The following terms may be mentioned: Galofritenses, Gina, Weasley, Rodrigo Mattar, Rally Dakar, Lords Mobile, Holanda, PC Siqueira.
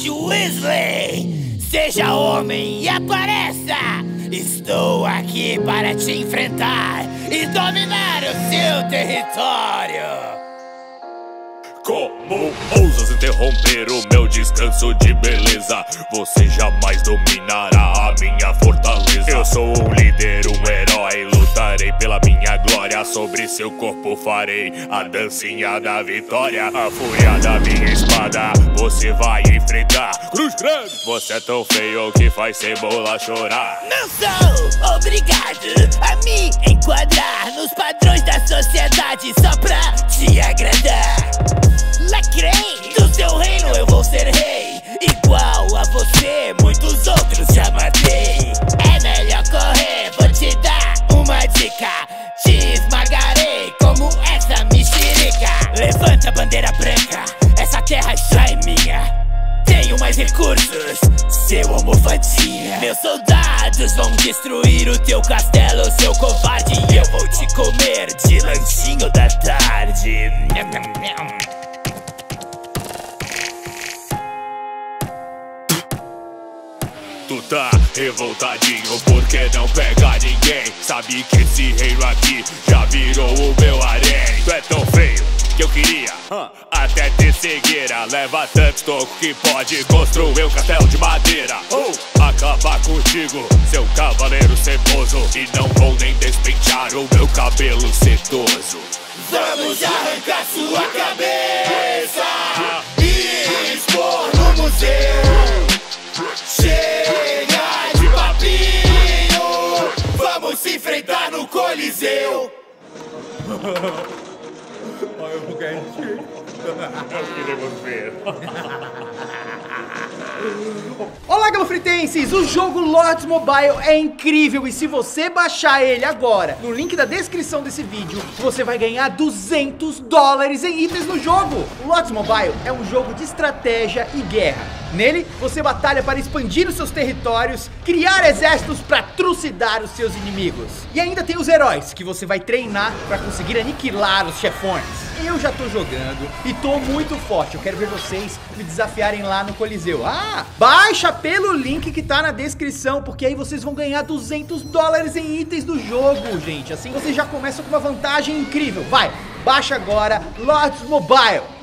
Presidente Weasley! Seja homem e apareça! Estou aqui para te enfrentar e dominar o seu território! Como ousas interromper o meu descanso de beleza? Você jamais dominará a minha fortaleza. Eu sou um líder, um herói, lutarei pela minha glória. Sobre seu corpo farei a dancinha da vitória. A fúria da minha espada você vai enfrentar. Cruz grande! Você é tão feio que faz cebola chorar. Não sou obrigado a me enquadrar nos padrões da sociedade só pra te agradar. Lacrei, do seu reino eu vou ser rei. Igual a você, muitos outros já matei. É melhor correr, vou te dar uma dica. Te esmagarei como essa mexerica. Levanta a bandeira branca, essa terra já é minha. Tenho mais recursos, seu almofadinha. Meus soldados vão destruir o teu castelo, seu covarde. E eu vou te comer de lanchinho da tarde. Tu tá revoltadinho porque não pega ninguém. Sabe que esse reino aqui já virou o meu harém. Tu é tão feio que eu queria até ter cegueira. Leva tanto toco que pode construir um castelo de madeira. Acabar contigo, seu cavaleiro ceboso. E não vou nem despentear o meu cabelo sedoso. Vamos arrancar sua cabeça e expor no museu. Chega de papinho, vamos se enfrentar no Coliseu. Olha o bugadinho. Queremos ver. Olá, Galofritenses! O jogo Lords Mobile é incrível e se você baixar ele agora no link da descrição desse vídeo, você vai ganhar $200 em itens no jogo. O Lords Mobile é um jogo de estratégia e guerra. Nele, você batalha para expandir os seus territórios, criar exércitos para trucidar os seus inimigos. E ainda tem os heróis, que você vai treinar para conseguir aniquilar os chefões. Eu já tô jogando e tô muito forte. Eu quero ver vocês me desafiarem lá no Coliseu. Baixa pelo link que tá na descrição, porque aí vocês vão ganhar $200 em itens do jogo, gente. Assim vocês já começam com uma vantagem incrível. Vai, baixa agora Lords Mobile.